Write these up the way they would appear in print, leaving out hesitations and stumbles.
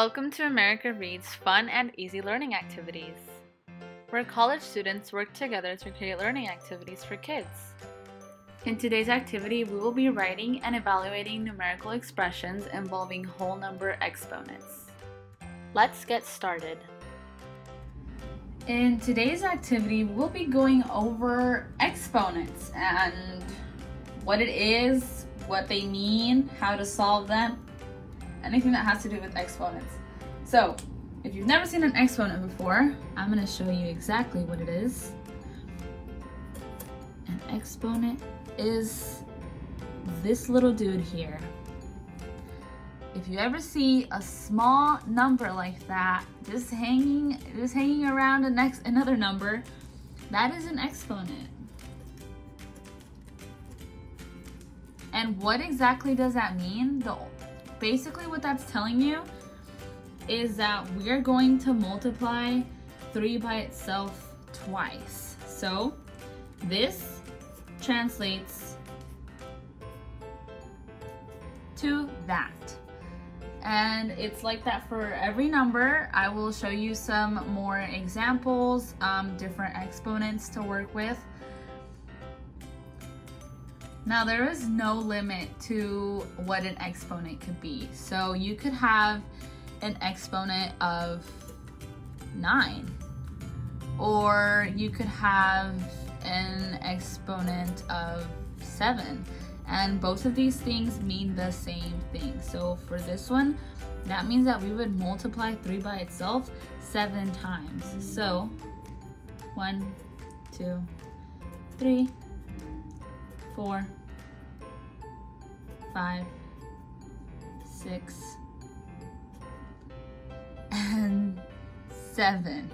Welcome to America Reads Fun and Easy Learning Activities, where college students work together to create learning activities for kids. In today's activity, we will be writing and evaluating numerical expressions involving whole number exponents. Let's get started. In today's activity, we'll be going over exponents and what it is, what they mean, how to solve them, anything that has to do with exponents. So, if you've never seen an exponent before, I'm going to show you exactly what it is. An exponent is this little dude here. If you ever see a small number like that, just hanging around another number, that is an exponent. And what exactly does that mean? Basically what that's telling you is that we're going to multiply 3 by itself twice. So this translates to that. And it's like that for every number. I will show you some more examples, different exponents to work with. Now, there is no limit to what an exponent could be. So you could have an exponent of 9, or you could have an exponent of 7. And both of these things mean the same thing. So for this one, that means that we would multiply 3 by itself 7 times. So 1, 2, 3, 4, 5, 6, and 7.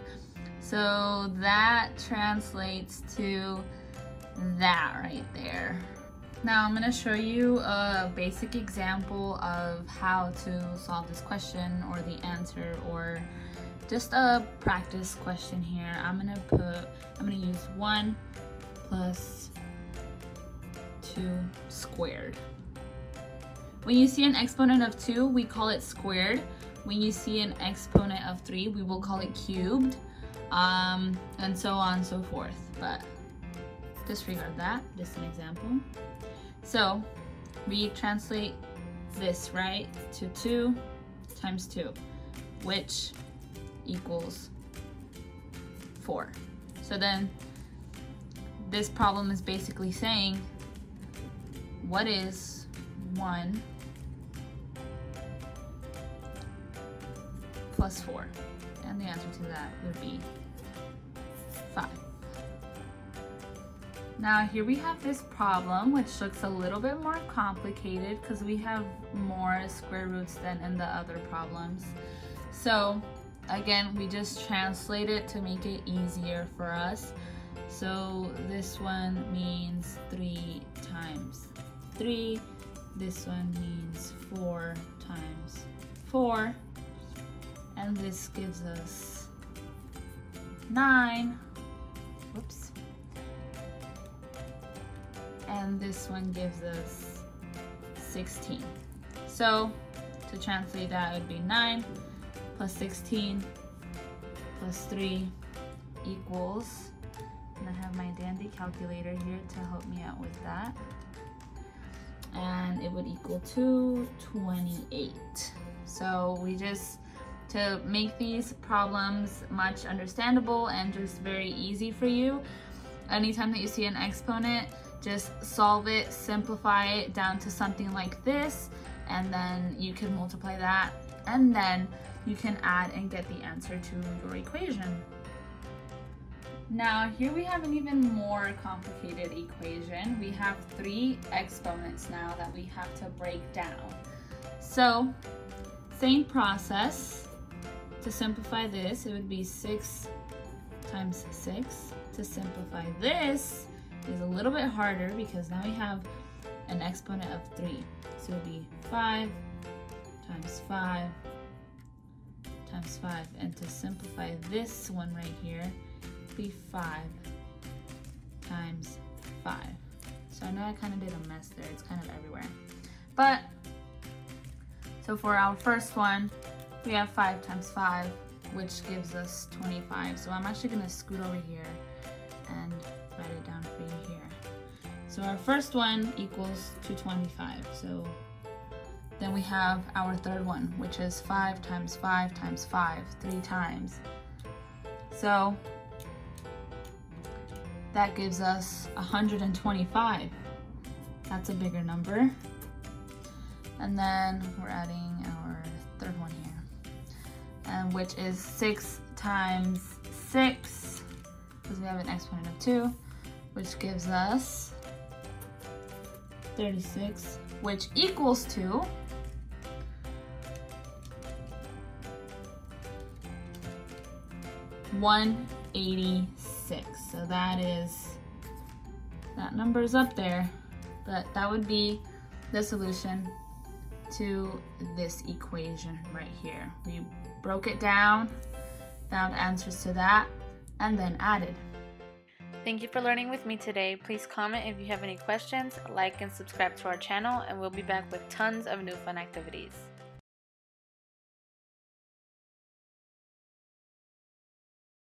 So that translates to that right there. Now I'm going to show you a basic example of how to solve this question or the answer, or just a practice question here. I'm going to use 1 plus 2 squared. When you see an exponent of 2, we call it squared. When you see an exponent of 3, we will call it cubed, and so on and so forth, but disregard that, just an example. So we translate this, right, to 2 times 2, which equals 4. So then this problem is basically saying, what is 1 plus 4? And the answer to that would be 5. Now here we have this problem, which looks a little bit more complicated because we have more square roots than in the other problems. So again, we just translate it to make it easier for us. So this one means 3 times 3, this one means 4 times 4, and this gives us 9, whoops, and this one gives us 16. So to translate that, it would be 9 plus 16 plus 3 equals, and I have my dandy calculator here to help me out with that, and it would equal 228. So we just, to make these problems much understandable and just very easy for you, anytime that you see an exponent, just solve it, simplify it down to something like this, and then you can multiply that, and then you can add and get the answer to your equation. Now here we have an even more complicated equation. We have 3 exponents now that we have to break down. So same process. To simplify this, it would be 6 times 6. To simplify this is a little bit harder because now we have an exponent of 3. So it would be 5 times 5 times 5. And to simplify this one right here, be 5 times 5. So I know I kind of did a mess there, it's kind of everywhere. But so for our first one, we have 5 times 5, which gives us 25. So I'm actually gonna scoot over here and write it down for you here. So our first one equals 225. So then we have our third one, which is 5 times 5 times 5, 3 times. So that gives us 125. That's a bigger number. And then we're adding our third one here, and which is 6 times 6, because we have an exponent of 2, which gives us 36, which equals to 186. So that is, that number's up there, but that would be the solution to this equation right here. We broke it down, found answers to that, and then added. Thank you for learning with me today. Please comment if you have any questions, like and subscribe to our channel, and we'll be back with tons of new fun activities.